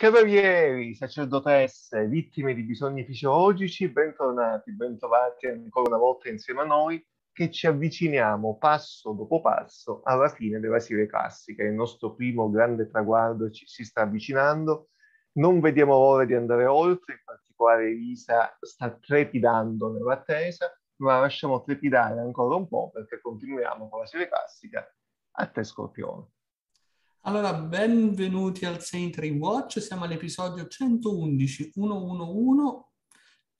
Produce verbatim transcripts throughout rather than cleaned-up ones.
Cavalieri, sacerdotesse, vittime di bisogni fisiologici, bentornati, bentrovati ancora una volta insieme a noi, che ci avviciniamo passo dopo passo alla fine della serie classica. Il nostro primo grande traguardo ci, si sta avvicinando, non vediamo l'ora di andare oltre, in particolare Elisa sta trepidando nell'attesa, ma la lasciamo trepidare ancora un po' perché continuiamo con la serie classica a Te Scorpione. Allora, benvenuti al Saint Rewatch, siamo all'episodio centoundici, centoundici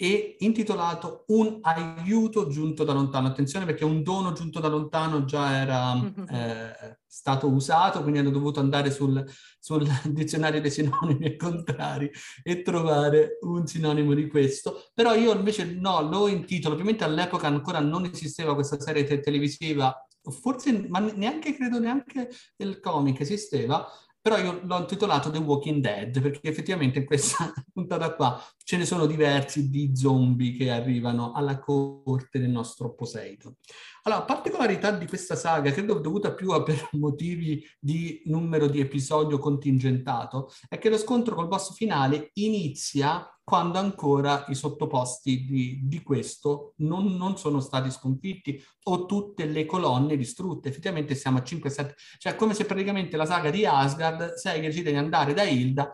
e intitolato Un aiuto giunto da lontano. Attenzione perché un dono giunto da lontano già era mm-hmm. eh, stato usato, quindi hanno dovuto andare sul, sul dizionario dei sinonimi e contrari e trovare un sinonimo di questo. Però io invece no, lo intitolo, ovviamente all'epoca ancora non esisteva questa serie te- televisiva, forse, ma neanche credo neanche il comic esisteva, però io l'ho intitolato The Walking Dead, perché effettivamente in questa puntata qua ce ne sono diversi di zombie che arrivano alla corte del nostro Poseidon. Allora, particolarità di questa saga, credo dovuta più a per motivi di numero di episodio contingentato, è che lo scontro col boss finale inizia quando ancora i sottoposti di, di questo non, non sono stati sconfitti o tutte le colonne distrutte. Effettivamente siamo a cinque sette, cioè come se praticamente la saga di Asgard sei che decide di andare da Hilda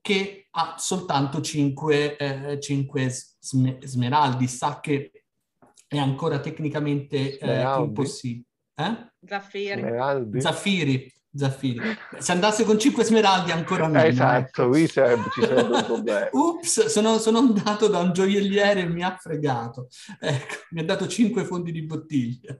che ha soltanto cinque eh, sm- smeraldi, sa che è ancora tecnicamente eh, impossibile. Eh? Zaffiri. Smeraldi. Zaffiri. Zaffiri. Se andasse con cinque smeraldi ancora meglio. Esatto, qui sarebbe, ci sarebbe un problema. Ups, sono, sono andato da un gioielliere e mi ha fregato. Ecco, mi ha dato cinque fondi di bottiglia.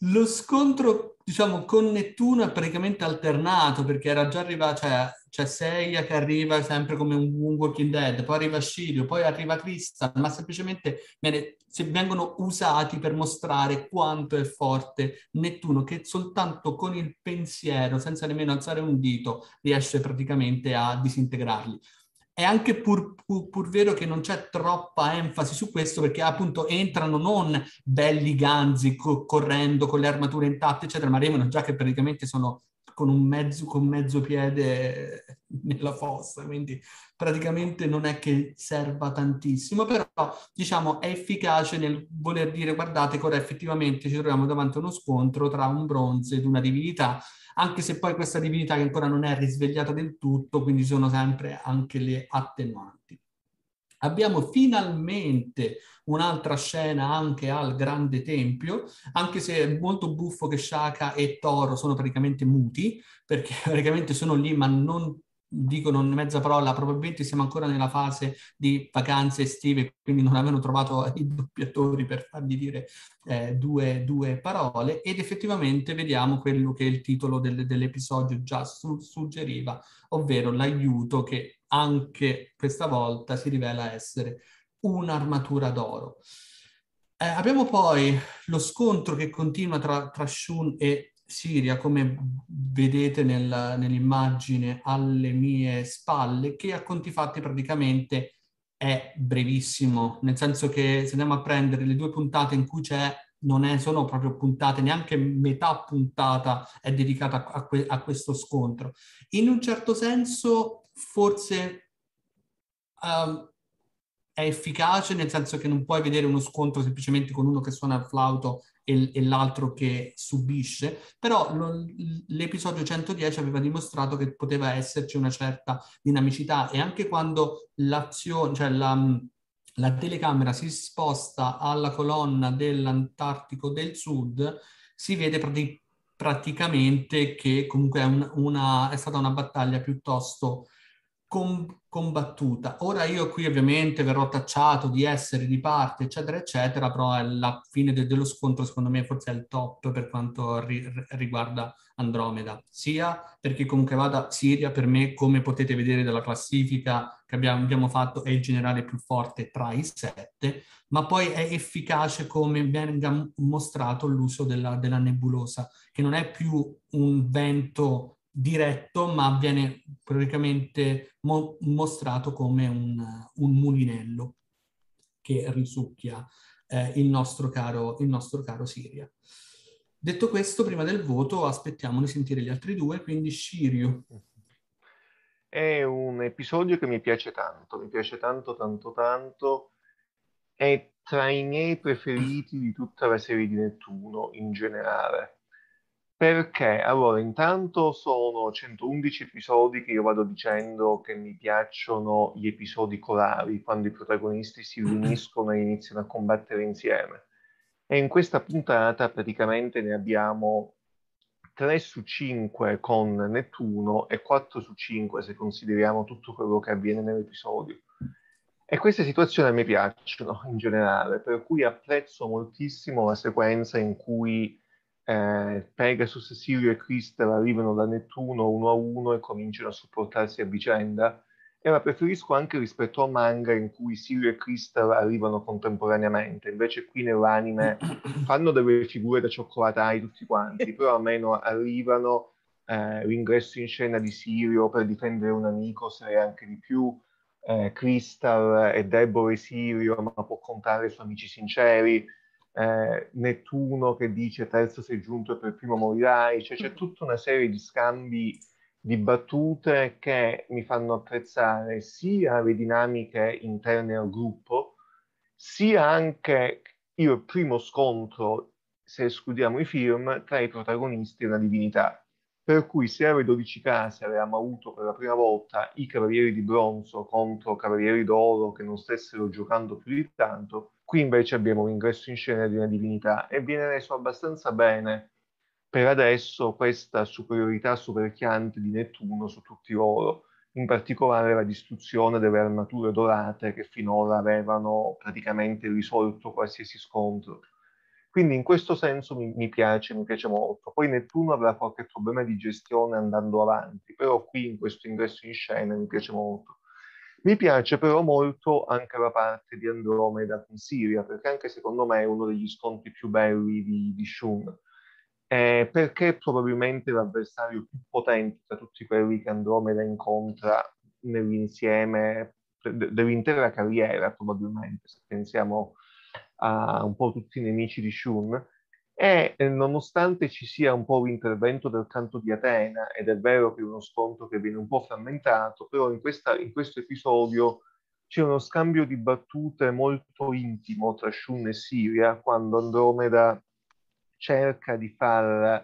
Lo scontro, diciamo, con Nettuno è praticamente alternato, perché era già arrivato, cioè c'è Seiya che arriva sempre come un, un Walking Dead, poi arriva Shiryu, poi arriva Crystal, ma semplicemente viene, se vengono usati per mostrare quanto è forte Nettuno, che soltanto con il pensiero, senza nemmeno alzare un dito, riesce praticamente a disintegrarli. È anche pur, pur, pur vero che non c'è troppa enfasi su questo, perché appunto entrano non belli ganzi co- correndo con le armature intatte eccetera, ma arrivano già che praticamente sono con un mezzo, con mezzo piede nella fossa, quindi praticamente non è che serva tantissimo, però diciamo è efficace nel voler dire guardate che ora effettivamente ci troviamo davanti a uno scontro tra un bronzo ed una divinità, anche se poi questa divinità che ancora non è risvegliata del tutto, quindi sono sempre anche le attenuanti. Abbiamo finalmente un'altra scena anche al Grande Tempio, anche se è molto buffo che Shaka e Toro sono praticamente muti, perché praticamente sono lì ma non dicono mezza parola, probabilmente siamo ancora nella fase di vacanze estive, quindi non avevano trovato i doppiatori per fargli dire eh, due, due parole, ed effettivamente vediamo quello che il titolo del, dell'episodio già su- suggeriva, ovvero l'aiuto che anche questa volta si rivela essere un'armatura d'oro. Eh, abbiamo poi lo scontro che continua tra, tra Shun e Siria, come vedete nel, nell'immagine alle mie spalle, che a conti fatti praticamente è brevissimo, nel senso che se andiamo a prendere le due puntate in cui c'è, non è, sono proprio puntate, neanche metà puntata è dedicata a, que, a questo scontro. In un certo senso forse uh, è efficace, nel senso che non puoi vedere uno scontro semplicemente con uno che suona il flauto e l'altro che subisce, però lo, l'episodio centodieci aveva dimostrato che poteva esserci una certa dinamicità, e anche quando l'azione, cioè la, la telecamera si sposta alla colonna dell'Antartico del Sud, si vede prati, praticamente che comunque è, un, una, è stata una battaglia piuttosto com- combattuta. Ora io qui ovviamente verrò tacciato di essere di parte eccetera eccetera, però alla fine de- dello scontro secondo me forse è il top per quanto ri- riguarda Andromeda, sia perché comunque vada Siria per me, come potete vedere dalla classifica che abbiamo, abbiamo fatto, è il generale più forte tra i sette, ma poi è efficace come venga mostrato l'uso della, della nebulosa, che non è più un vento diretto, ma viene praticamente mo- mostrato come un, un mulinello che risucchia eh, il nostro caro, il nostro caro Siria. Detto questo, prima del voto aspettiamo di sentire gli altri due, quindi Shiryu. è un episodio che mi piace tanto, mi piace tanto tanto tanto, è tra i miei preferiti di tutta la serie di Nettuno in generale, perché allora intanto sono centoundici episodi che io vado dicendo che mi piacciono gli episodi corali, quando i protagonisti si riuniscono e iniziano a combattere insieme, e in questa puntata praticamente ne abbiamo tre su cinque con Nettuno e quattro su cinque se consideriamo tutto quello che avviene nell'episodio. E queste situazioni a me piacciono in generale, per cui apprezzo moltissimo la sequenza in cui eh, Pegasus, Shiryu e Crystal arrivano da Nettuno uno a uno e cominciano a supportarsi a vicenda, e la preferisco anche rispetto a manga in cui Shiryu e Crystal arrivano contemporaneamente. Invece qui nell'anime fanno delle figure da cioccolatai tutti quanti, però almeno arrivano, eh, l'ingresso in scena di Shiryu per difendere un amico, se è anche di più, eh, Crystal è debole Shiryu ma può contare su amici sinceri, eh, Nettuno che dice terzo sei giunto e per primo morirai, cioè c'è tutta una serie di scambi di battute che mi fanno apprezzare sia le dinamiche interne al gruppo, sia anche il primo scontro, se escludiamo i film, tra i protagonisti e la divinità. Per cui se alle dodici case avevamo avuto per la prima volta i Cavalieri di Bronzo contro Cavalieri d'Oro che non stessero giocando più di tanto, qui invece abbiamo l'ingresso in scena di una divinità e viene reso abbastanza bene per adesso questa superiorità superchiante di Nettuno su tutti loro, in particolare la distruzione delle armature dorate che finora avevano praticamente risolto qualsiasi scontro. Quindi in questo senso mi, mi piace, mi piace molto. Poi Nettuno avrà qualche problema di gestione andando avanti, però qui in questo ingresso in scena mi piace molto. Mi piace però molto anche la parte di Andromeda con Siria, perché anche secondo me è uno degli scontri più belli di, di Shun. Eh, perché probabilmente l'avversario più potente tra tutti quelli che Andromeda incontra nell'insieme dell'intera carriera, probabilmente, se pensiamo a un po' tutti i nemici di Shun, e eh, nonostante ci sia un po' l'intervento del canto di Atena, ed è vero che è uno scontro che viene un po' frammentato, però in, questa, in questo episodio c'è uno scambio di battute molto intimo tra Shun e Siria, quando Andromeda cerca di far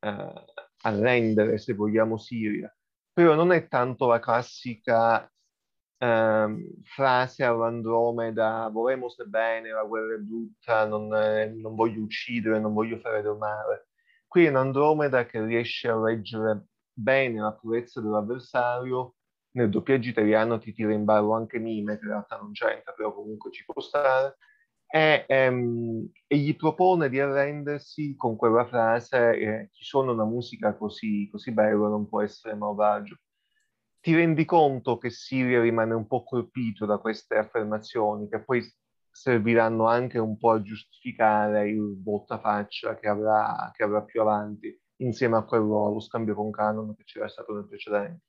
uh, arrendere, se vogliamo, Siria, però non è tanto la classica uh, frase all'Andromeda "vorremmo bene, la guerra è brutta, non, eh, non voglio uccidere, non voglio fare del male". Qui è un Andromeda che riesce a reggere bene la purezza dell'avversario. Nel doppiaggio italiano ti tira in ballo anche Mime, che in realtà non c'entra, però comunque ci può stare. E, ehm, e gli propone di arrendersi con quella frase eh, "chi suona una musica così, così bella non può essere malvagio". Ti rendi conto che Siria rimane un po' colpito da queste affermazioni, che poi serviranno anche un po' a giustificare il bottafaccia che avrà, che avrà più avanti, insieme a quello, allo scambio con Kanon che c'era stato nel precedente.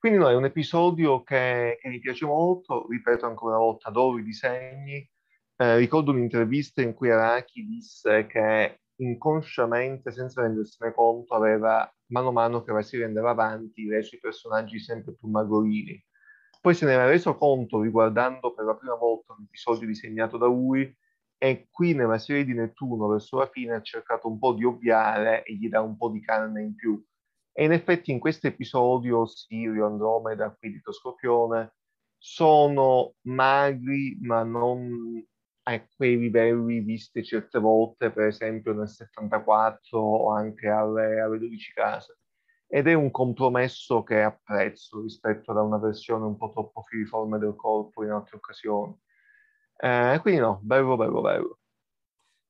Quindi no, è un episodio che, che mi piace molto, ripeto ancora una volta, adoro i disegni. Eh, ricordo un'intervista in cui Araki disse che inconsciamente, senza rendersene conto, aveva, mano a mano che la serie andava avanti, reso i personaggi sempre più magorini. Poi se ne era reso conto riguardando per la prima volta un episodio disegnato da lui, e qui nella serie di Nettuno verso la fine ha cercato un po' di ovviare e gli dà un po' di carne in più. E in effetti in questo episodio Sirio, Andromeda, Quidito Scorpione sono magri ma non a quei livelli visti certe volte, per esempio nel settantaquattro o anche alle, alle dodici case. Ed è un compromesso che apprezzo rispetto ad una versione un po' troppo filiforme del corpo in altre occasioni. Eh, quindi no, bello, bello, bello.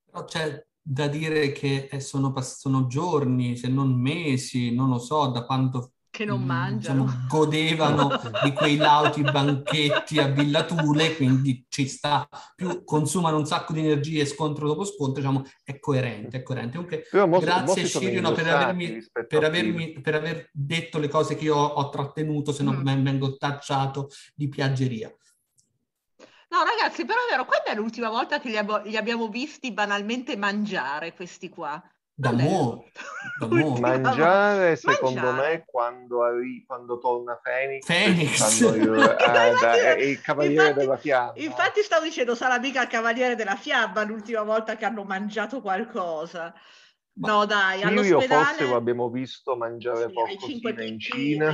Però c'è da dire che sono, sono giorni, se non mesi, non lo so, da quanto... che non mangiano, cioè, godevano di quei lauti banchetti a Villa Thule, quindi ci sta, più consumano un sacco di energie scontro dopo scontro, diciamo, è coerente, è coerente. Comunque, mostri, grazie Shiryu per avermi, per, avermi, per aver detto le cose che io ho trattenuto, se no mm. vengo tacciato di piaggeria. No ragazzi, però è vero, quando è l'ultima volta che li, ab- li abbiamo visti banalmente mangiare questi qua? Da Mu, da Mu. Mangiare, secondo Mangiare. me, quando, arri- quando torna Fenix, Fenix. Quando io, eh, da, è il cavaliere infatti, della fiamma. Infatti stavo dicendo, sarà mica il cavaliere della fiamma l'ultima volta che hanno mangiato qualcosa. Ma no dai, all'ospedale... Io forse lo abbiamo visto mangiare sì, porcosina in Cina,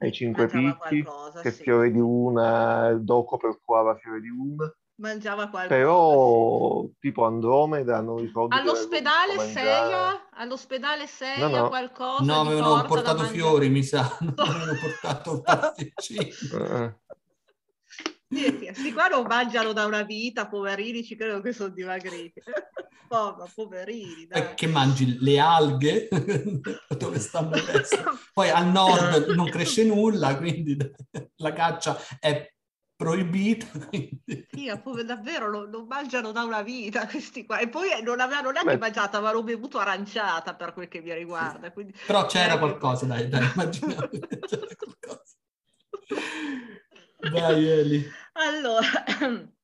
ai cinque picchi, qualcosa, che sì. fiore di una, il Doco percuava fiore di una. Mangiava qualcosa. Però sì. tipo Andromeda non ricordo. All'ospedale Seiya, all'ospedale Seiya no, no. qualcosa. No, avevano portato fiori, mi sa. Non avevano portato un pasticcino. Sì, sì, qua non mangiano da una vita, poverini, ci credo che sono dimagriti. Oh, ma poverini, dai. Che mangi le alghe dove stanno adesso. Poi al nord non cresce nulla, quindi la caccia è proibita. Sì, pove, davvero non, non mangiano da una vita questi qua, e poi non avevano neanche Beh. mangiata, avevano bevuto aranciata per quel che mi riguarda, quindi... però c'era eh, qualcosa dai, dai immaginavo c'era qualcosa. Dai Eli, allora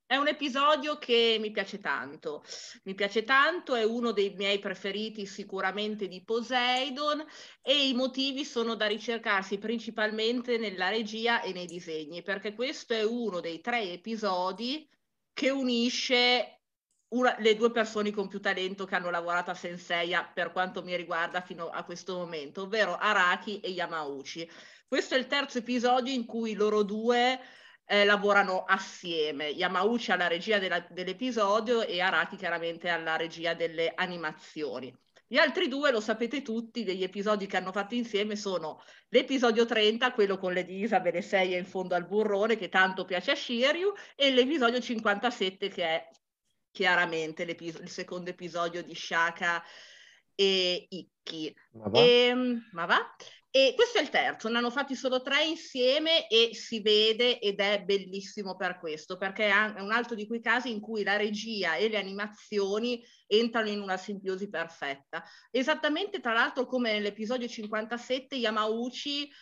è un episodio che mi piace tanto, mi piace tanto, è uno dei miei preferiti sicuramente di Poseidon, e i motivi sono da ricercarsi principalmente nella regia e nei disegni, perché questo è uno dei tre episodi che unisce una, le due persone con più talento che hanno lavorato a Saint Seiya per quanto mi riguarda fino a questo momento, ovvero Araki e Yamauchi. Questo è il terzo episodio in cui loro due... Eh, lavorano assieme. Yamauchi alla regia della, dell'episodio e Araki chiaramente alla regia delle animazioni. Gli altri due, lo sapete tutti, degli episodi che hanno fatto insieme sono l'episodio trenta, quello con le Isabel e Seiya in fondo al burrone, che tanto piace a Shiryu, e l'episodio cinquantasette, che è chiaramente il secondo episodio di Shaka e Ikki. Ma va? E, ma va? E questo è il terzo, ne hanno fatti solo tre insieme e si vede, ed è bellissimo per questo, perché è un altro di quei casi in cui la regia e le animazioni entrano in una simbiosi perfetta. Esattamente, tra l'altro, come nell'episodio cinquantasette, Yamauchi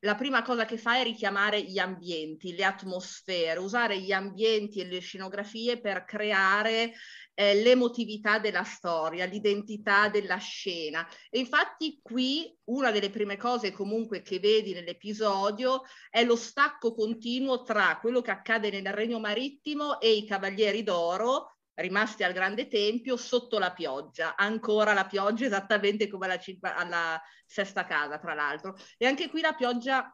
la prima cosa che fa è richiamare gli ambienti, le atmosfere, usare gli ambienti e le scenografie per creare eh, l'emotività della storia, l'identità della scena. E infatti qui una delle prime cose comunque che vedi nell'episodio è lo stacco continuo tra quello che accade nel Regno Marittimo e i Cavalieri d'Oro, rimasti al Grande Tempio sotto la pioggia, ancora la pioggia, esattamente come alla, cima, alla sesta casa, tra l'altro. E anche qui la pioggia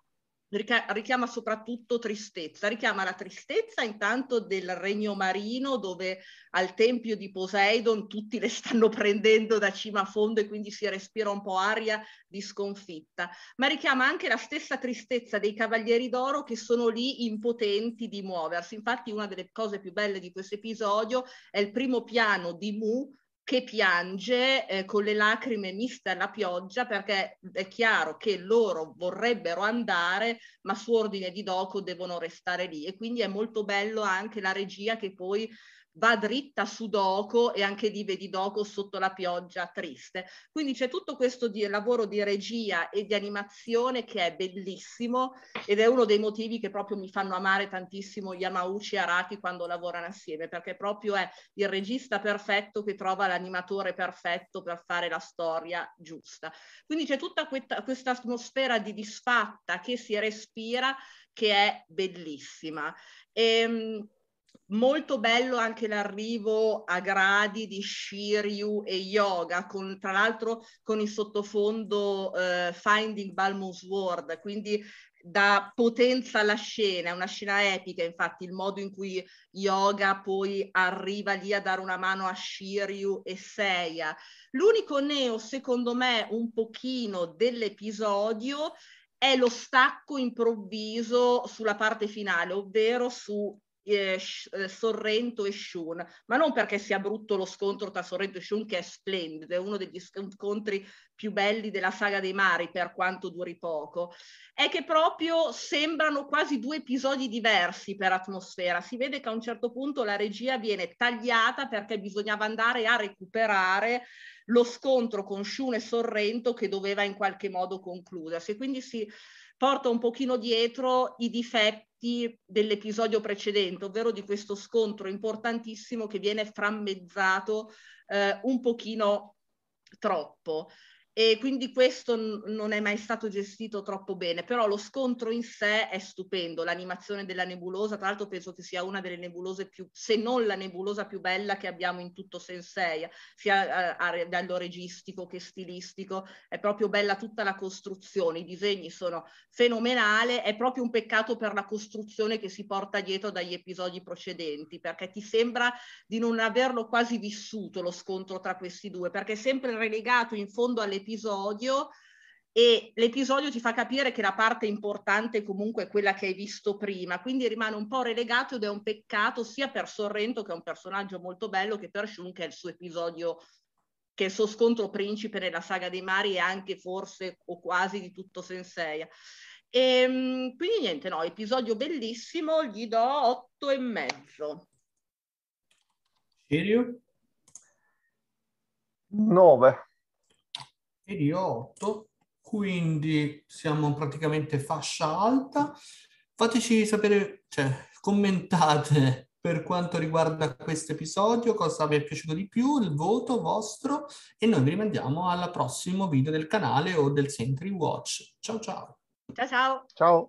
richiama soprattutto tristezza, richiama la tristezza intanto del regno marino, dove al tempio di Poseidon tutti le stanno prendendo da cima a fondo e quindi si respira un po' aria di sconfitta, ma richiama anche la stessa tristezza dei Cavalieri d'Oro, che sono lì impotenti di muoversi. Infatti una delle cose più belle di questo episodio è il primo piano di Mu che piange eh, con le lacrime miste alla pioggia, perché è chiaro che loro vorrebbero andare, ma su ordine di Doco devono restare lì, e quindi è molto bello anche la regia che poi va dritta su Doco, e anche lì vedi Doco sotto la pioggia triste. Quindi c'è tutto questo di lavoro di regia e di animazione che è bellissimo, ed è uno dei motivi che proprio mi fanno amare tantissimo Yamauchi e Araki quando lavorano assieme, perché proprio è il regista perfetto che trova l'animatore perfetto per fare la storia giusta. Quindi c'è tutta questa, questa atmosfera di disfatta che si respira, che è bellissima. Ehm, Molto bello anche l'arrivo a gradi di Shiryu e Hyoga, con, tra l'altro con il sottofondo eh, Finding Balm's World, quindi dà potenza alla scena, è una scena epica. Infatti il modo in cui Hyoga poi arriva lì a dare una mano a Shiryu e Seiya. L'unico neo, secondo me, un pochino dell'episodio è lo stacco improvviso sulla parte finale, ovvero su... Eh, Sorrento e Shun, ma non perché sia brutto lo scontro tra Sorrento e Shun, che è splendido, è uno degli scontri più belli della saga dei mari per quanto duri poco, è che proprio sembrano quasi due episodi diversi per atmosfera. Si vede che a un certo punto la regia viene tagliata perché bisognava andare a recuperare lo scontro con Shun e Sorrento, che doveva in qualche modo concludersi, quindi si porta un pochino dietro i difetti dell'episodio precedente, ovvero di questo scontro importantissimo che viene frammezzato eh, un pochino troppo, e quindi questo non è mai stato gestito troppo bene, però lo scontro in sé è stupendo, l'animazione della nebulosa, tra l'altro penso che sia una delle nebulose più, se non la nebulosa più bella che abbiamo in tutto Sensei, sia a, a, dallo registico che stilistico, è proprio bella tutta la costruzione, i disegni sono fenomenali, è proprio un peccato per la costruzione che si porta dietro dagli episodi precedenti, perché ti sembra di non averlo quasi vissuto lo scontro tra questi due, perché è sempre relegato in fondo alle episodio, e l'episodio ti fa capire che la parte importante comunque è quella che hai visto prima, quindi rimane un po' relegato ed è un peccato sia per Sorrento, che è un personaggio molto bello, che per Shun, che è il suo episodio, che è il suo scontro principe nella saga dei mari e anche forse o quasi di tutto Sensei. E quindi niente, no, episodio bellissimo, gli do otto e mezzo. Shiryu? nove. Ed io otto, quindi siamo praticamente fascia alta. Fateci sapere, cioè commentate per quanto riguarda questo episodio, cosa vi è piaciuto di più, il voto vostro, e noi vi rimandiamo al prossimo video del canale o del Saint Rewatch. Ciao ciao! Ciao ciao! Ciao!